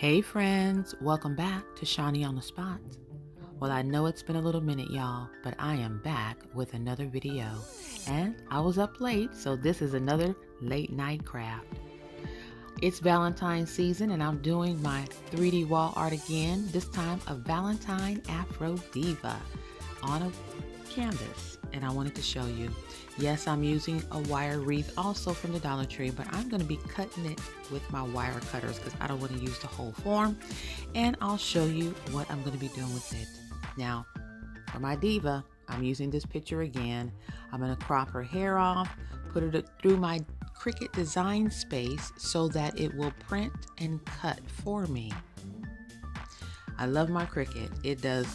Hey friends, welcome back to Shawni on the Spot. Well, I know it's been a little minute, y'all, but I am back with another video. And I was up late, so this is another late night craft. It's Valentine's season and I'm doing my 3D wall art again, this time a Valentine Afro Diva on a canvas. And I wanted to show you. Yes, I'm using a wire wreath also from the Dollar Tree, but I'm going to be cutting it with my wire cutters because I don't want to use the whole form. And I'll show you what I'm going to be doing with it. Now, for my diva, I'm using this picture again. I'm going to crop her hair off, put it through my Cricut design space so that it will print and cut for me. I love my Cricut. It does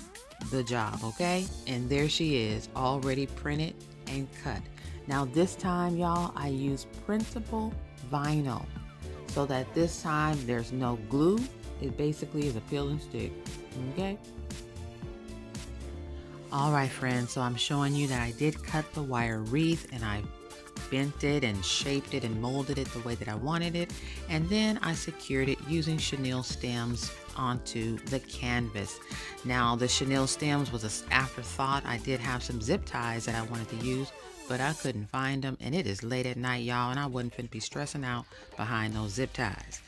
the job, okay? And there she is, already printed and cut. Now this time, y'all, I use printable vinyl so that this time there's no glue. It basically is a peel and stick, okay? All right, friends, so I'm showing you that I did cut the wire wreath and I bent it and shaped it and molded it the way that I wanted it, and then I secured it using chenille stems onto the canvas. Now the chenille stems was an afterthought. I did have some zip ties that I wanted to use, but I couldn't find them, and it is late at night, y'all, and I wasn't finna be stressing out behind those zip ties.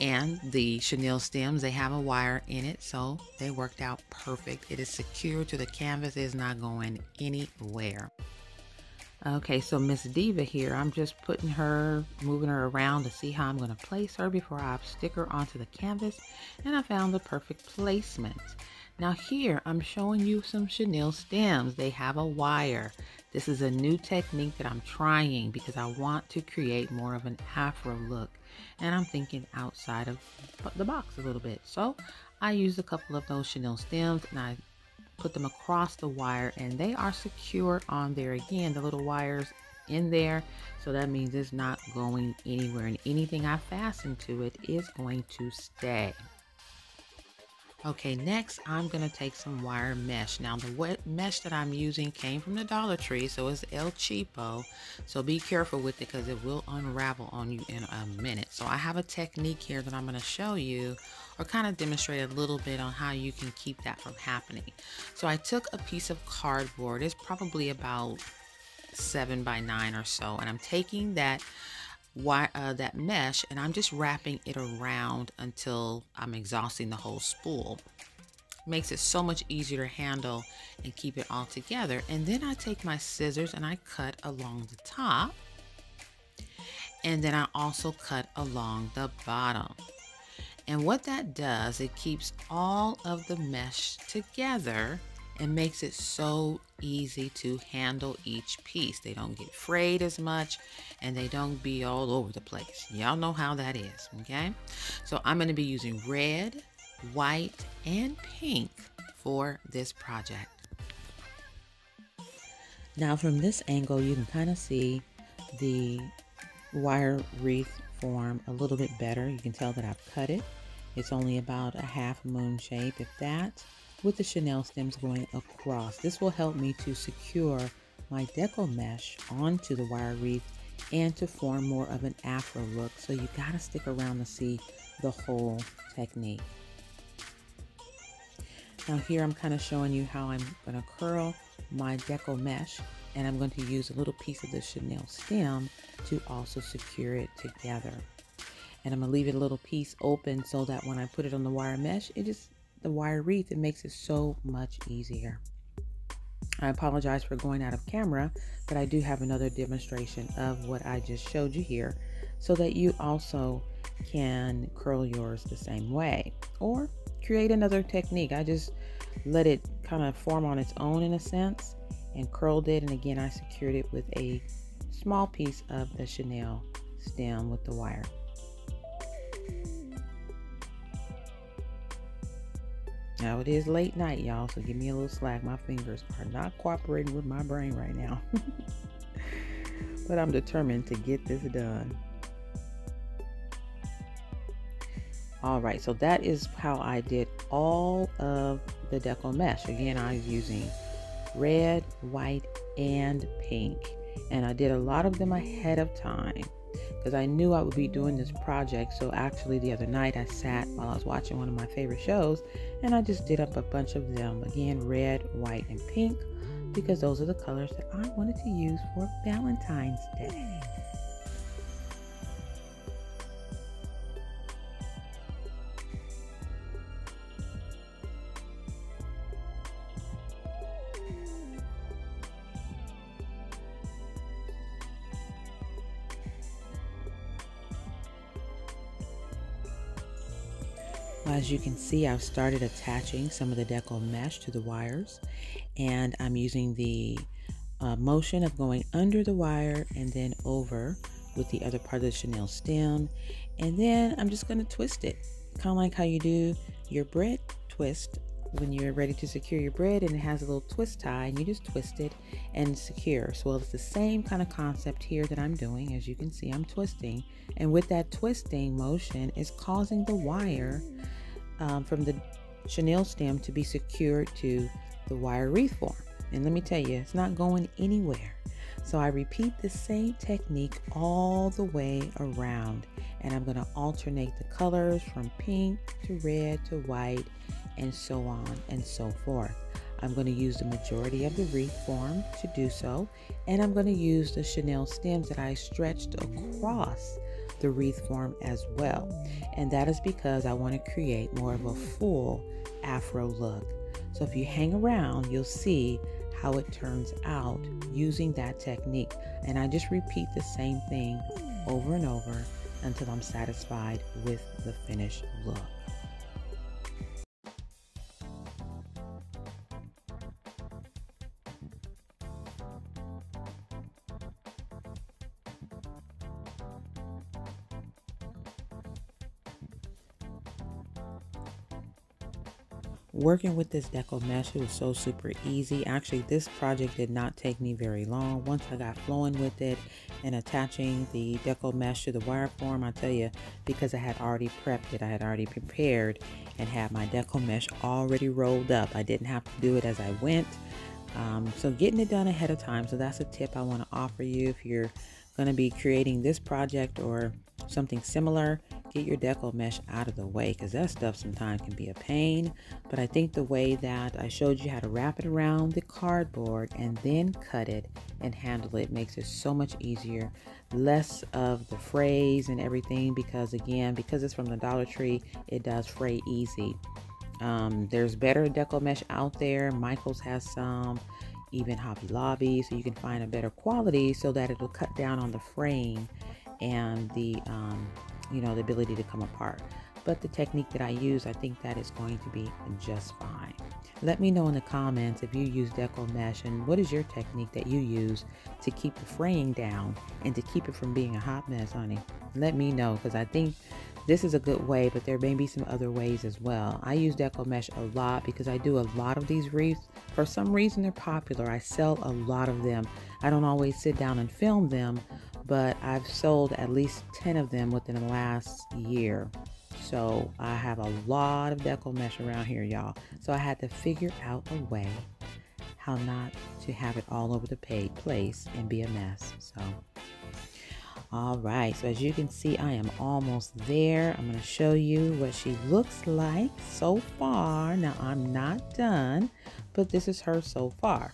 And the chenille stems, they have a wire in it, so they worked out perfect. It is secure to the canvas. It is not going anywhere. Okay, so Miss Diva here, I'm just putting her, moving her around to see how I'm going to place her before I stick her onto the canvas, and I found the perfect placement. Now here, I'm showing you some chenille stems. They have a wire. This is a new technique that I'm trying because I want to create more of an Afro look, and I'm thinking outside of the box a little bit. So I used a couple of those chenille stems, and I put them across the wire, and they are secured on there again, the little wires in there, so that means it's not going anywhere, and anything I fasten to it is going to stay. Okay, next I'm gonna take some wire mesh. Now the wet mesh that I'm using came from the Dollar Tree, so it's El Cheapo, so be careful with it because it will unravel on you in a minute. So I have a technique here that I'm gonna show you, or kind of demonstrate a little bit on how you can keep that from happening. So I took a piece of cardboard, it's probably about 7 by 9 or so, and I'm taking that that mesh and I'm just wrapping it around until I'm exhausting the whole spool. Makes it so much easier to handle and keep it all together. And then I take my scissors and I cut along the top, and then I also cut along the bottom. And what that does, it keeps all of the mesh together and makes it so easy to handle each piece. They don't get frayed as much and they don't be all over the place. Y'all know how that is, okay? So I'm gonna be using red, white, and pink for this project. Now from this angle, you can kind of see the wire wreath form a little bit better. You can tell that I've cut it. It's only about a half moon shape, if that, with the chenille stems going across. This will help me to secure my deco mesh onto the wire wreath and to form more of an Afro look. So you gotta stick around to see the whole technique. Now here I'm kind of showing you how I'm gonna curl my deco mesh, and I'm going to use a little piece of the chenille stem to also secure it together. And I'm gonna leave it a little piece open so that when I put it on the wire mesh, it just, the wire wreath, it makes it so much easier. I apologize for going out of camera, but I do have another demonstration of what I just showed you here so that you also can curl yours the same way or create another technique. I just let it kind of form on its own in a sense and curled it, and again I secured it with a small piece of the chenille stem with the wire. Now it is late night, y'all, so give me a little slack. My fingers are not cooperating with my brain right now. But I'm determined to get this done. All right, so that is how I did all of the deco mesh. Again, I was using red, white, and pink. And I did a lot of them ahead of time. because I knew I would be doing this project. So actually the other night I sat while I was watching one of my favorite shows and I just did up a bunch of them. Again, red, white, and pink, because those are the colors that I wanted to use for Valentine's Day. As you can see, I've started attaching some of the deco mesh to the wires, and I'm using the motion of going under the wire and then over with the other part of the chenille stem, and then I'm just going to twist it, kind of like how you do your bread twist when you're ready to secure your bread, and it has a little twist tie and you just twist it and secure. So it's the same kind of concept here that I'm doing. As you can see, I'm twisting, and with that twisting motion is causing the wire from the chenille stem to be secured to the wire wreath form. And let me tell you, it's not going anywhere. So I repeat the same technique all the way around, and I'm going to alternate the colors from pink to red to white and so on and so forth. I'm going to use the majority of the wreath form to do so, and I'm going to use the chenille stems that I stretched across the wreath form as well, and that is because I want to create more of a full afro look. So if you hang around, you'll see how it turns out using that technique, and I just repeat the same thing over and over until I'm satisfied with the finished look. Working with this deco mesh, it was so super easy. Actually, this project did not take me very long. Once I got flowing with it and attaching the deco mesh to the wire form, I tell you, because I had already prepped it, I had already prepared and had my deco mesh already rolled up. I didn't have to do it as I went. So getting it done ahead of time. So that's a tip I want to offer you if you're going to be creating this project or something similar. Get your deco mesh out of the way, because that stuff sometimes can be a pain. But I think the way that I showed you how to wrap it around the cardboard and then cut it and handle it makes it so much easier. Less of the frays and everything, because again, because it's from the Dollar Tree, it does fray easy. There's better deco mesh out there. Michael's has some, even Hobby Lobby, so you can find a better quality so that it'll cut down on the fraying and the you know, the ability to come apart. But the technique that I use, I think that is going to be just fine. Let me know in the comments if you use deco mesh and what is your technique that you use to keep the fraying down and to keep it from being a hot mess, honey. Let me know, because I think this is a good way, but there may be some other ways as well. I use deco mesh a lot because I do a lot of these wreaths. For some reason, they're popular. I sell a lot of them. I don't always sit down and film them, but I've sold at least 10 of them within the last year. So I have a lot of deco mesh around here, y'all. So I had to figure out a way how not to have it all over the place and be a mess. So, all right. So as you can see, I am almost there. I'm going to show you what she looks like so far. Now I'm not done, but this is her so far.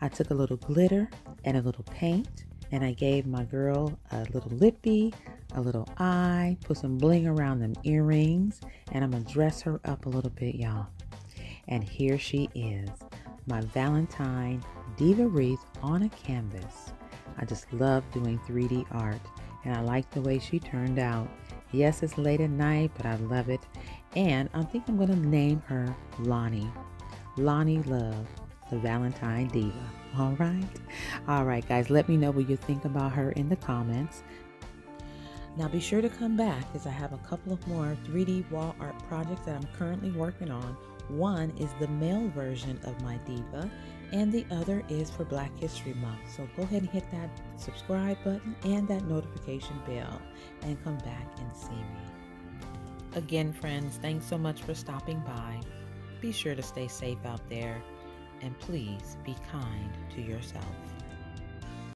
I took a little glitter and a little paint, and I gave my girl a little lippy, a little eye, put some bling around them earrings, and I'm gonna dress her up a little bit, y'all. And here she is, my Valentine Diva wreath on a canvas. I just love doing 3D art, and I like the way she turned out. Yes, it's late at night, but I love it. And I think I'm gonna name her Lonnie. Lonnie Love, the Valentine Diva. All right guys, let me know what you think about her in the comments. Now be sure to come back, as I have a couple of more 3D wall art projects that I'm currently working on. One is the male version of my diva, and the other is for Black History Month. So go ahead and hit that subscribe button and that notification bell and come back and see me again. Friends, thanks so much for stopping by. Be sure to stay safe out there. And please be kind to yourself.